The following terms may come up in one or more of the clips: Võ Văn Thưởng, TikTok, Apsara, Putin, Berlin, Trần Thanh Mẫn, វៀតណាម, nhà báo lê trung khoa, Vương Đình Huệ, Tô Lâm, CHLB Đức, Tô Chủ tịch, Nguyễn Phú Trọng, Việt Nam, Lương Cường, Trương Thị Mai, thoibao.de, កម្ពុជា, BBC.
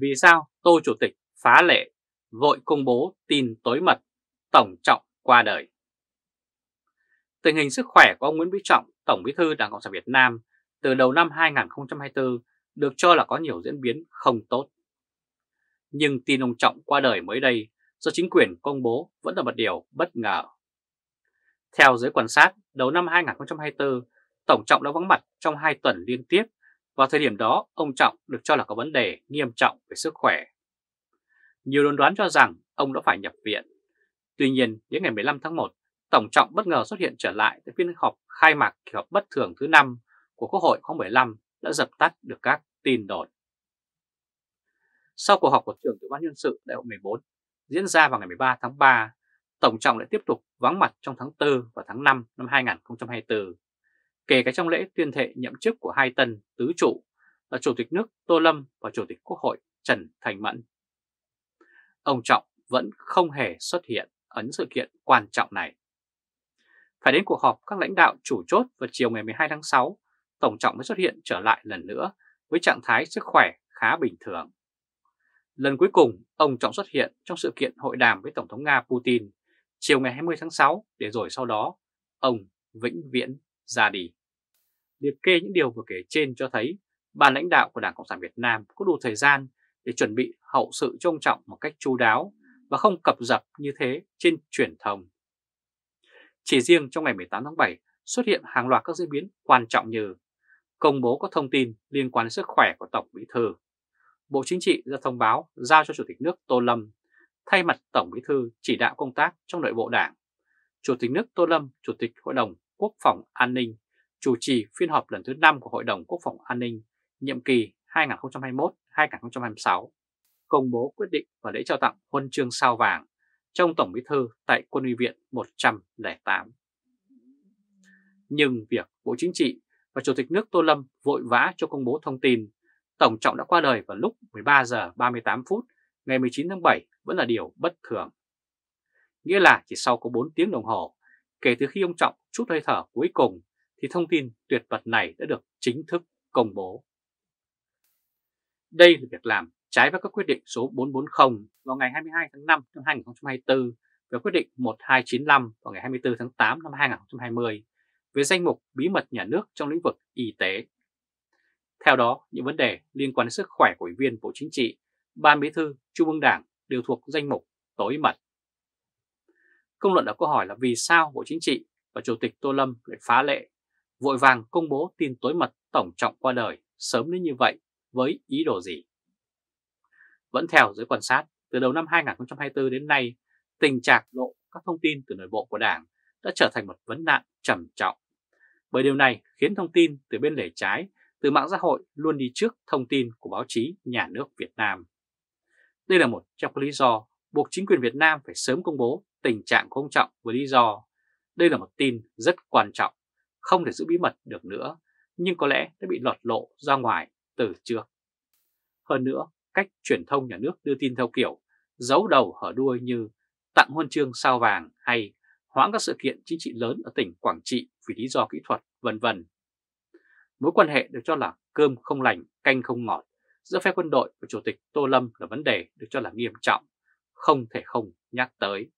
Vì sao Tô Chủ tịch phá lệ vội công bố tin tối mật Tổng Trọng qua đời? Tình hình sức khỏe của ông Nguyễn Phú Trọng, Tổng Bí thư Đảng Cộng sản Việt Nam từ đầu năm 2024 được cho là có nhiều diễn biến không tốt. Nhưng tin ông Trọng qua đời mới đây do chính quyền công bố vẫn là một điều bất ngờ. Theo giới quan sát, đầu năm 2024, Tổng Trọng đã vắng mặt trong 2 tuần liên tiếp. Vào thời điểm đó, ông Trọng được cho là có vấn đề nghiêm trọng về sức khỏe. Nhiều đồn đoán cho rằng ông đã phải nhập viện. Tuy nhiên, đến ngày 15 tháng 1, Tổng Trọng bất ngờ xuất hiện trở lại tại phiên họp khai mạc kỳ họp bất thường thứ 5 của Quốc hội khóa 15 đã dập tắt được các tin đồn. Sau cuộc họp của Trưởng Tiểu ban Nhân sự Đại hội 14 diễn ra vào ngày 13 tháng 3, Tổng Trọng lại tiếp tục vắng mặt trong tháng 4 và tháng 5 năm 2024. Kể cả trong lễ tuyên thệ nhậm chức của hai tân tứ trụ là Chủ tịch nước Tô Lâm và Chủ tịch Quốc hội Trần Thanh Mẫn, ông Trọng vẫn không hề xuất hiện ở những sự kiện quan trọng này. Phải đến cuộc họp các lãnh đạo chủ chốt vào chiều ngày 12 tháng 6, Tổng Trọng mới xuất hiện trở lại lần nữa với trạng thái sức khỏe khá bình thường. Lần cuối cùng, ông Trọng xuất hiện trong sự kiện hội đàm với Tổng thống Nga Putin chiều ngày 20 tháng 6 để rồi sau đó, ông vĩnh viễn ra đi. Liệt kê những điều vừa kể trên cho thấy ban lãnh đạo của Đảng Cộng sản Việt Nam có đủ thời gian để chuẩn bị hậu sự cho ông Trọng một cách chu đáo và không cập dập như thế trên truyền thông. Chỉ riêng trong ngày 18 tháng 7 xuất hiện hàng loạt các diễn biến quan trọng như công bố các thông tin liên quan đến sức khỏe của Tổng Bí thư. Bộ Chính trị ra thông báo giao cho Chủ tịch nước Tô Lâm thay mặt Tổng Bí thư chỉ đạo công tác trong nội bộ Đảng. Chủ tịch nước Tô Lâm, Chủ tịch Hội đồng Quốc phòng An ninh, chủ trì phiên họp lần thứ 5 của Hội đồng Quốc phòng An ninh nhiệm kỳ 2021-2026, công bố quyết định và lễ trao tặng huân chương sao vàng cho ông Tổng Bí thư tại Quân ủy viện 108. Nhưng việc Bộ Chính trị và Chủ tịch nước Tô Lâm vội vã cho công bố thông tin Tổng Trọng đã qua đời vào lúc 13 giờ 38 phút ngày 19 tháng 7 vẫn là điều bất thường. Nghĩa là chỉ sau có 4 tiếng đồng hồ kể từ khi ông Trọng chút hơi thở cuối cùng thì thông tin tuyệt mật này đã được chính thức công bố. Đây là việc làm trái với các quyết định số 440 vào ngày 22 tháng 5 năm 2024 và quyết định 1295 vào ngày 24 tháng 8 năm 2020 về danh mục bí mật nhà nước trong lĩnh vực y tế. Theo đó, những vấn đề liên quan đến sức khỏe của Ủy viên Bộ Chính trị, Ban Bí thư, Trung ương Đảng đều thuộc danh mục tối mật. Công luận đặt câu hỏi là vì sao Bộ Chính trị và Chủ tịch Tô Lâm lại phá lệ, vội vàng công bố tin tối mật Tổng Trọng qua đời sớm đến như vậy với ý đồ gì? Vẫn theo giới quan sát, từ đầu năm 2024 đến nay, tình trạng lộ các thông tin từ nội bộ của Đảng đã trở thành một vấn nạn trầm trọng. Bởi điều này khiến thông tin từ bên lề trái, từ mạng xã hội luôn đi trước thông tin của báo chí nhà nước Việt Nam. Đây là một trong các lý do buộc chính quyền Việt Nam phải sớm công bố tình trạng của ông Trọng với lý do đây là một tin rất quan trọng, không thể giữ bí mật được nữa, nhưng có lẽ đã bị lọt lộ ra ngoài từ trước. Hơn nữa, cách truyền thông nhà nước đưa tin theo kiểu giấu đầu hở đuôi như tặng huân chương sao vàng hay hoãn các sự kiện chính trị lớn ở tỉnh Quảng Trị vì lý do kỹ thuật, vân vân. Mối quan hệ được cho là cơm không lành, canh không ngọt giữa phe quân đội và Chủ tịch Tô Lâm là vấn đề được cho là nghiêm trọng, không thể không nhắc tới.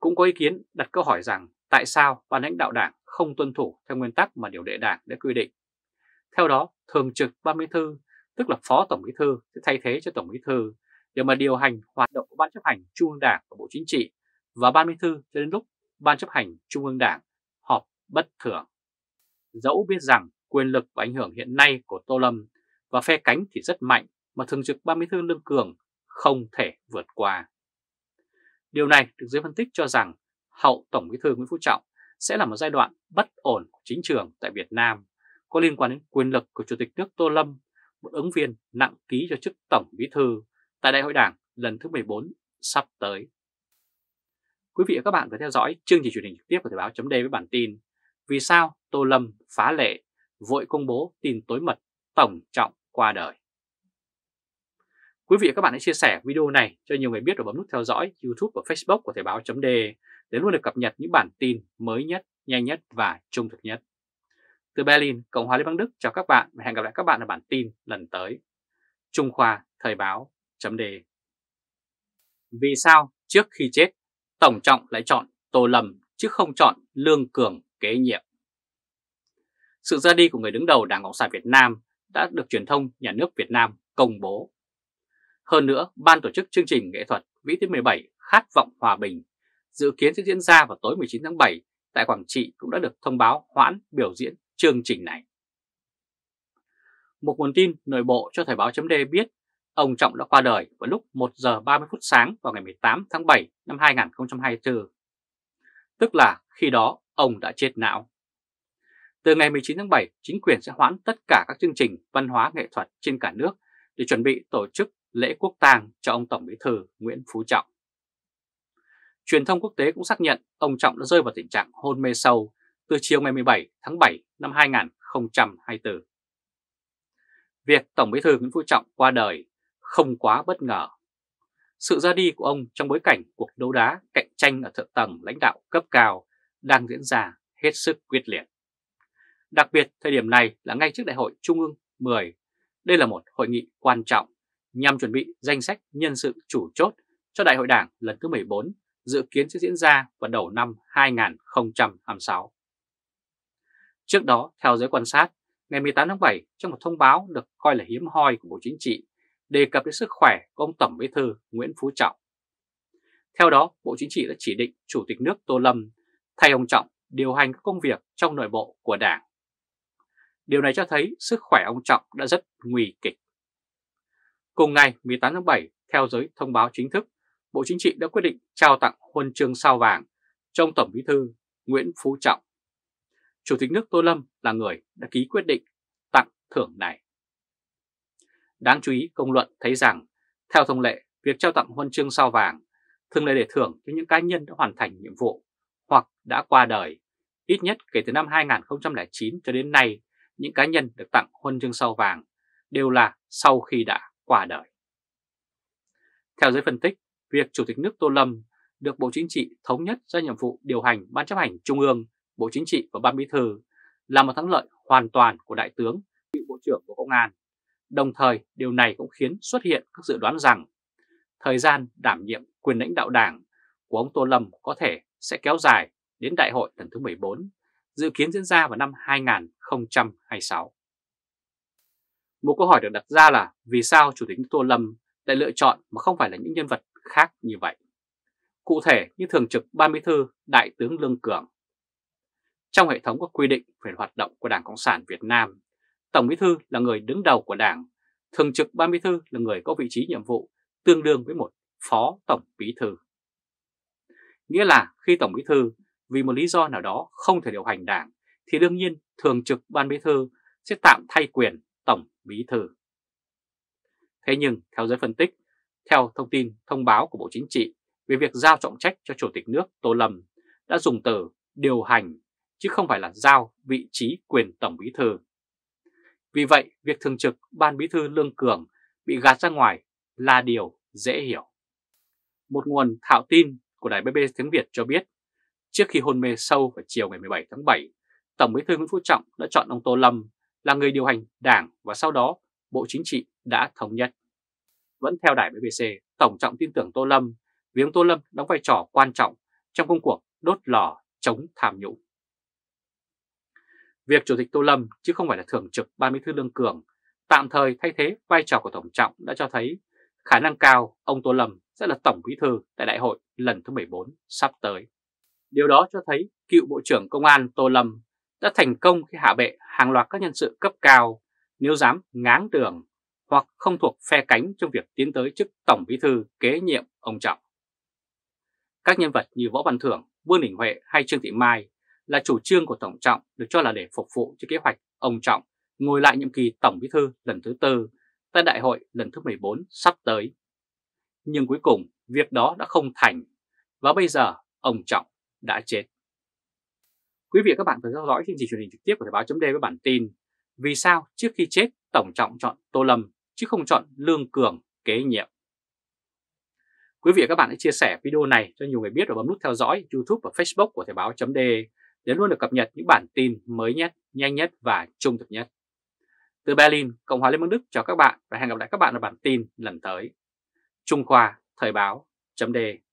Cũng có ý kiến đặt câu hỏi rằng tại sao ban lãnh đạo Đảng không tuân thủ theo nguyên tắc mà điều lệ Đảng đã quy định. Theo đó, thường trực Ban Bí thư, tức là Phó Tổng Bí thư sẽ thay thế cho Tổng Bí thư để mà điều hành hoạt động của Ban chấp hành Trung ương Đảng và Bộ Chính trị và Ban Bí thư cho đến lúc Ban chấp hành Trung ương Đảng họp bất thường. Dẫu biết rằng quyền lực và ảnh hưởng hiện nay của Tô Lâm và phe cánh thì rất mạnh mà thường trực Ban Bí thư Lương Cường không thể vượt qua. Điều này được giới phân tích cho rằng hậu Tổng Bí thư Nguyễn Phú Trọng sẽ là một giai đoạn bất ổn của chính trường tại Việt Nam có liên quan đến quyền lực của Chủ tịch nước Tô Lâm, một ứng viên nặng ký cho chức Tổng Bí thư tại Đại hội Đảng lần thứ 14 sắp tới. Quý vị và các bạn vừa theo dõi chương trình truyền hình trực tiếp của Thời báo.de với bản tin Vì sao Tô Lâm phá lệ vội công bố tin tối mật Tổng Trọng qua đời. Quý vị và các bạn hãy chia sẻ video này cho nhiều người biết và bấm nút theo dõi YouTube và Facebook của Thời báo.de để luôn được cập nhật những bản tin mới nhất, nhanh nhất và trung thực nhất. Từ Berlin, Cộng hòa Liên bang Đức chào các bạn và hẹn gặp lại các bạn ở bản tin lần tới. Trung Khoa, thoibao.de. Vì sao trước khi chết, Tổng Trọng lại chọn Tô Lâm chứ không chọn Lương Cường kế nhiệm? Sự ra đi của người đứng đầu Đảng Cộng sản Việt Nam đã được truyền thông nhà nước Việt Nam công bố. Hơn nữa, ban tổ chức chương trình nghệ thuật Vĩ thứ 17 Khát vọng hòa bình dự kiến sẽ diễn ra vào tối 19 tháng 7 tại Quảng Trị cũng đã được thông báo hoãn biểu diễn chương trình này. Một nguồn tin nội bộ cho thoibao.de biết ông Trọng đã qua đời vào lúc 1 giờ 30 phút sáng vào ngày 18 tháng 7 năm 2024. Tức là khi đó ông đã chết não. Từ ngày 19 tháng 7, chính quyền sẽ hoãn tất cả các chương trình văn hóa nghệ thuật trên cả nước để chuẩn bị tổ chức lễ quốc tang cho ông Tổng Bí thư Nguyễn Phú Trọng. Truyền thông quốc tế cũng xác nhận ông Trọng đã rơi vào tình trạng hôn mê sâu từ chiều ngày 17 tháng 7 năm 2024. Việc Tổng Bí thư Nguyễn Phú Trọng qua đời không quá bất ngờ. Sự ra đi của ông trong bối cảnh cuộc đấu đá cạnh tranh ở thượng tầng lãnh đạo cấp cao đang diễn ra hết sức quyết liệt. Đặc biệt thời điểm này là ngay trước Đại hội Trung ương 10. Đây là một hội nghị quan trọng nhằm chuẩn bị danh sách nhân sự chủ chốt cho Đại hội Đảng lần thứ 14 dự kiến sẽ diễn ra vào đầu năm 2026. Trước đó, theo giới quan sát, ngày 18 tháng 7 trong một thông báo được coi là hiếm hoi của Bộ Chính trị đề cập đến sức khỏe của ông Tổng Bí thư Nguyễn Phú Trọng. Theo đó, Bộ Chính trị đã chỉ định Chủ tịch nước Tô Lâm thay ông Trọng điều hành các công việc trong nội bộ của Đảng. Điều này cho thấy sức khỏe ông Trọng đã rất nguy kịch. Cùng ngày 18 tháng 7, theo giới thông báo chính thức, Bộ Chính trị đã quyết định trao tặng huân chương sao vàng cho Tổng Bí thư Nguyễn Phú Trọng. Chủ tịch nước Tô Lâm là người đã ký quyết định tặng thưởng này. Đáng chú ý, công luận thấy rằng, theo thông lệ, việc trao tặng huân chương sao vàng thường là để thưởng cho những cá nhân đã hoàn thành nhiệm vụ hoặc đã qua đời. Ít nhất kể từ năm 2009 cho đến nay, những cá nhân được tặng huân chương sao vàng đều là sau khi đã qua đời. Theo giới phân tích, việc Chủ tịch nước Tô Lâm được Bộ Chính trị thống nhất ra nhiệm vụ điều hành Ban Chấp hành Trung ương, Bộ Chính trị và Ban Bí thư là một thắng lợi hoàn toàn của Đại tướng, cựu Bộ trưởng Bộ Công an. Đồng thời, điều này cũng khiến xuất hiện các dự đoán rằng thời gian đảm nhiệm quyền lãnh đạo Đảng của ông Tô Lâm có thể sẽ kéo dài đến Đại hội lần thứ 14, dự kiến diễn ra vào năm 2026. Một câu hỏi được đặt ra là vì sao Chủ tịch Tô Lâm lại lựa chọn mà không phải là những nhân vật khác như vậy? Cụ thể như Thường trực Ban Bí thư Đại tướng Lương Cường. Trong hệ thống các quy định về hoạt động của Đảng Cộng sản Việt Nam, Tổng Bí thư là người đứng đầu của Đảng, Thường trực Ban Bí thư là người có vị trí nhiệm vụ tương đương với một Phó Tổng Bí thư. Nghĩa là khi Tổng Bí thư vì một lý do nào đó không thể điều hành Đảng thì đương nhiên Thường trực Ban Bí thư sẽ tạm thay quyền Tổng Bí thư. Thế nhưng theo giới phân tích, theo thông tin thông báo của Bộ Chính trị về việc giao trọng trách cho Chủ tịch nước Tô Lâm đã dùng từ điều hành chứ không phải là giao vị trí quyền Tổng Bí thư. Vì vậy, việc Thường trực Ban Bí thư Lương Cường bị gạt ra ngoài là điều dễ hiểu. Một nguồn thạo tin của Đài BBC tiếng Việt cho biết, trước khi hôn mê sâu vào chiều ngày 17 tháng 7, Tổng Bí thư Nguyễn Phú Trọng đã chọn ông Tô Lâm là người điều hành Đảng và sau đó Bộ Chính trị đã thống nhất. Vẫn theo Đài BBC, Tổng Trọng tin tưởng Tô Lâm vì ông Tô Lâm đóng vai trò quan trọng trong công cuộc đốt lò chống tham nhũng. Việc Chủ tịch Tô Lâm chứ không phải là Thường trực Ban Bí thư Lương Cường tạm thời thay thế vai trò của Tổng Trọng đã cho thấy khả năng cao ông Tô Lâm sẽ là Tổng Bí thư tại Đại hội lần thứ 14 sắp tới. Điều đó cho thấy cựu Bộ trưởng Công an Tô Lâm đã thành công khi hạ bệ hàng loạt các nhân sự cấp cao nếu dám ngáng đường hoặc không thuộc phe cánh trong việc tiến tới chức Tổng Bí thư kế nhiệm ông Trọng. Các nhân vật như Võ Văn Thưởng, Vương Đình Huệ hay Trương Thị Mai là chủ trương của Tổng Trọng được cho là để phục vụ cho kế hoạch ông Trọng ngồi lại nhiệm kỳ Tổng Bí thư lần thứ 4 tại Đại hội lần thứ 14 sắp tới. Nhưng cuối cùng việc đó đã không thành và bây giờ ông Trọng đã chết. Quý vị và các bạn vừa theo dõi chương trình truyền hình trực tiếp của thoibao.de với bản tin vì sao trước khi chết Tổng Trọng chọn Tô Lâm chứ không chọn Lương Cường kế nhiệm. Quý vị và các bạn hãy chia sẻ video này cho nhiều người biết và bấm nút theo dõi YouTube và Facebook của thoibao.de để luôn được cập nhật những bản tin mới nhất, nhanh nhất và trung thực nhất. Từ Berlin, Cộng hòa Liên bang Đức chào các bạn và hẹn gặp lại các bạn ở bản tin lần tới. Trung Khoa, Thời báo.de